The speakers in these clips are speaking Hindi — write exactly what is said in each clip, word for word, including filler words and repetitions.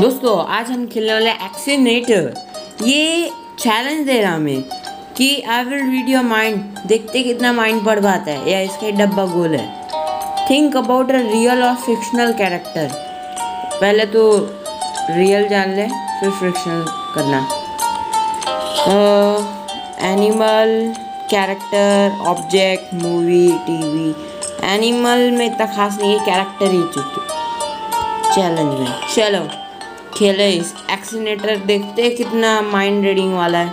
दोस्तों आज हम खेलने वाले एक्सीनेटर। ये चैलेंज दे रहा हमें कि I will read your mind. देखते कितना माइंड पढ़ पाता है या इसका डब्बा गोल है। थिंक अबाउट अ रियल और फिक्शनल कैरेक्टर। पहले तो रियल जान ले, फिर फिक्शनल करना। Animal, character, object, movie, TV. Animal में इतना खास नहीं है, कैरेक्टर ही चैलेंज में। चलो खेले इस एक्सीनेटर, देखते हैं कितना माइंड रीडिंग वाला है।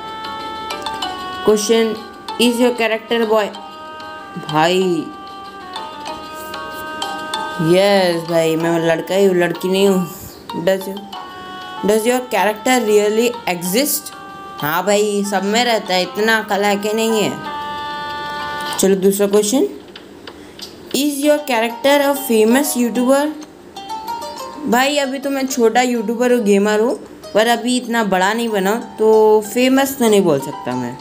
Question, is your character boy? भाई यस yes, भाई मैं लड़का ही हूँ, लड़की नहीं हूँ। Does does your character really exist? हाँ भाई सब में रहता है, इतना कला है कि नहीं है। चलो दूसरा question, is your character a famous YouTuber? भाई अभी तो मैं छोटा यूट्यूबर हूँ, गेमर हूँ, पर अभी इतना बड़ा नहीं बना तो फेमस तो नहीं बोल सकता मैं।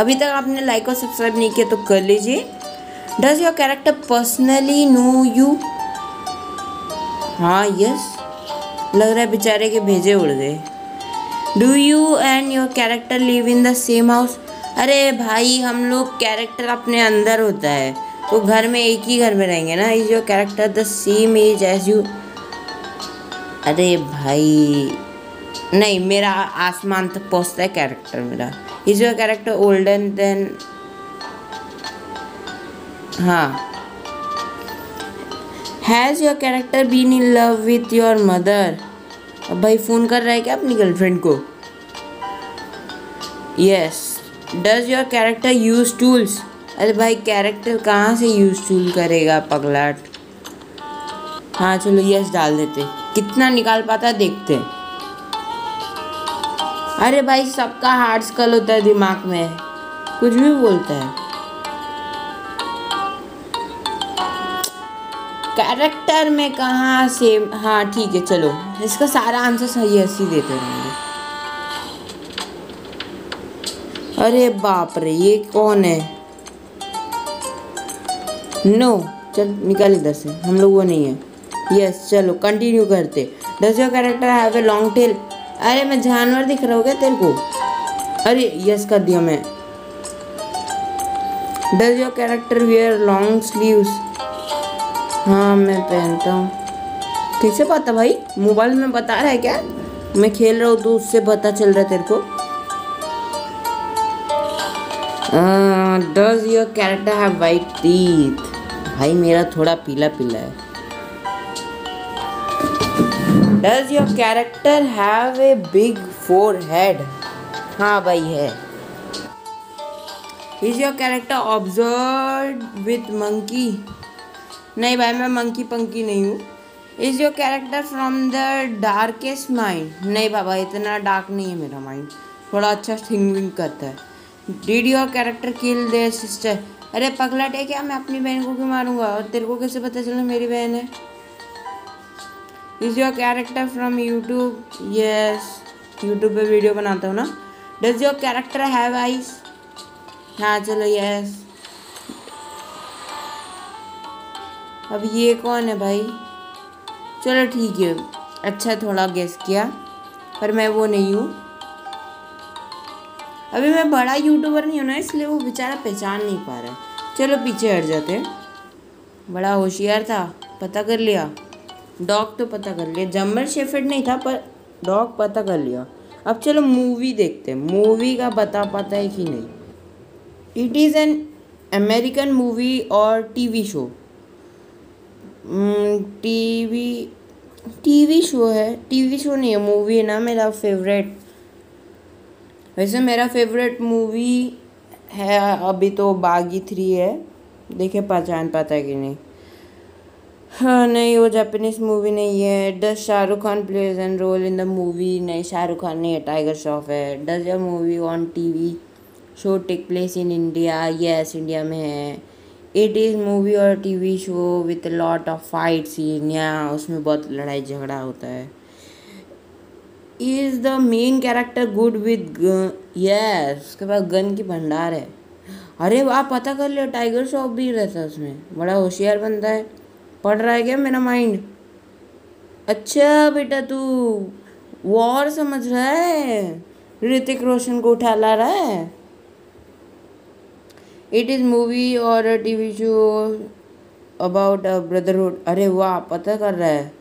अभी तक आपने लाइक और सब्सक्राइब नहीं किया तो कर लीजिए। Does your character personally know you? हाँ यस, लग रहा है बेचारे के भेजे उड़ गए। Do you and your character live in the same house? अरे भाई हम लोग कैरेक्टर अपने अंदर होता है तो घर में एक ही घर में रहेंगे ना। Is your character the same age as you? अरे भाई नहीं, मेरा आसमान तक पहुँचता है कैरेक्टर मेरा। Is your character older than? हाँ। Has your character been in love with your mother? अब भाई फ़ोन कर रहा है क्या अपनी गर्लफ्रेंड को? Yes. Does your character use tools? अरे भाई कैरेक्टर कहाँ से यूज टूल करेगा, पगलाट। हाँ चलो यस डाल देते, कितना निकाल पाता देखते। अरे भाई सबका हार्ड स्कल होता है, दिमाग में कुछ भी बोलता है। कैरेक्टर में कहाँ से। हाँ ठीक है चलो, इसका सारा आंसर सही ऐसे ही देते रहेंगे। अरे बाप रे ये कौन है? No no. चल निकाल इधर से, हम लोग वो नहीं है। यस yes, चलो कंटिन्यू करते। Does your character have a long tail? अरे मैं जानवर दिख रहा हूँ क्या तेरे को? अरे यस yes, कर दिया मैं। Does your character wear long sleeves? हाँ मैं पहनता हूँ। कैसे पता भाई, मोबाइल में बता रहा है क्या? मैं खेल रहा हूँ तो उससे पता चल रहा है तेरे को। Does your character have white teeth? भाई मेरा थोड़ा पीला पीला है। Does your character have a big forehead? हाँ भाई है। Is your character observe with monkey? नहीं भाई मैं मंकी पंकी नहीं हूँ। Is your character from the darkest mind? नहीं बाबा इतना डार्क नहीं है मेरा माइंड, थोड़ा अच्छा थिंकिंग करता है। Did your character kill their sister? अरे पगलाट है क्या, मैं अपनी बहन को क्यों मारूंगा और तेरे को कैसे पता चला मेरी बहन है? Is your character from YouTube? Yes YouTube पे वीडियो बनाता हूँ ना। Does your character have eyes? हाँ चलो यस। अब ये कौन है भाई? चलो ठीक है, अच्छा थोड़ा गेस किया पर मैं वो नहीं हूँ। अभी मैं बड़ा यूट्यूबर नहीं हूँ ना, इसलिए वो बेचारा पहचान नहीं पा रहा है। चलो पीछे हट जाते हैं। बड़ा होशियार था, पता कर लिया। डॉग तो पता कर लिया, जम्बर शेफर्ड नहीं था पर डॉग पता कर लिया। अब चलो मूवी देखते हैं, मूवी का बता पाता है कि नहीं। It is an American movie और TV show. TV TV show है, टीवी शो नहीं है, मूवी है ना मेरा फेवरेट। वैसे मेरा फेवरेट मूवी है अभी तो भाग्य थ्री है, देखे पहचान पाता है कि नहीं। हाँ नहीं वो जापानीज मूवी नहीं है। Does Shahrukh Khan plays an role in the movie? नहीं शाहरुख खान नहीं है, टाइगर श्रॉफ है। Does your movie on TV show take place in India? Yes India में है। इट इज़ मूवी और TV show with lot of fight scene, या उसमें बहुत लड़ाई झगड़ा होता है। Is the main character good with? Yes उसके पास गन की भंडार है। अरे आप पता कर लो, टाइगर श्रॉफ भी रहता है उसमें, बड़ा होशियार बनता है। पढ़ रहा है क्या मेरा माइंड? अच्छा बेटा तू वॉर समझ रहा है, ऋतिक रोशन को उठा ला रहा है। इट इज़ मूवी और a TV show about a brotherhood. अरे वाह, पता कर रहा है।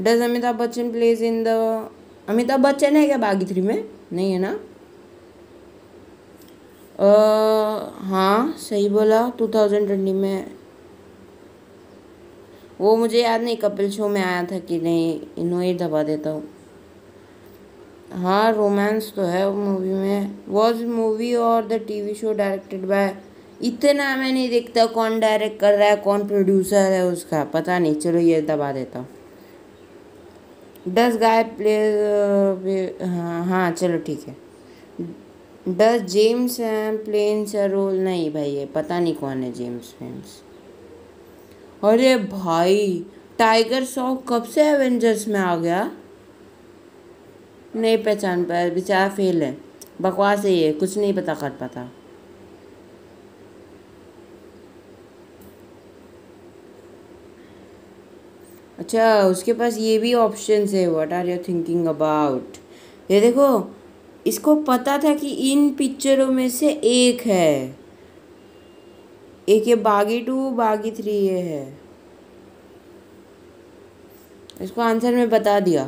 Does Amitabh Bachchan plays in the, Amitabh Bachchan है क्या भाग्य थ्री में? नहीं है ना। uh, हाँ सही बोला, टू थाउजेंड ट्वेंटी में। वो मुझे याद नहीं कपिल शो में आया था कि नहीं, इन्हों ही दबा देता हूँ। हाँ रोमांस तो है मूवी में। वॉज मूवी और the TV show directed by, इतना मैं नहीं देखता कौन डायरेक्ट कर रहा है, कौन प्रोड्यूसर है उसका पता नहीं, चलो ये दबा देता हूँ। डस गाय प्ले, हाँ हाँ चलो ठीक है। Does James and plains a role, नहीं भाई ये पता नहीं कौन है जेम्स प्लेन्स। अरे भाई टाइगर श्रॉफ कब से एवेंजर्स में आ गया? नहीं पहचान पाया, बेचारा फेल है, बकवास है ये, कुछ नहीं पता कर पाता। अच्छा उसके पास ये भी ऑप्शन है, what are you thinking about. ये देखो इसको पता था कि इन पिक्चरों में से एक है, एक ये बागी टू बागी थ्री ये है, इसको आंसर में बता दिया,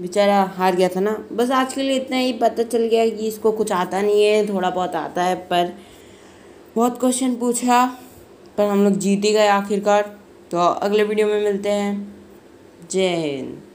बेचारा हार गया था ना। बस आज के लिए इतना ही, पता चल गया कि इसको कुछ आता नहीं है, थोड़ा बहुत आता है पर बहुत क्वेश्चन पूछा, पर हम लोग जीत ही गए आखिरकार। तो अगले वीडियो में मिलते हैं, जय हिंद।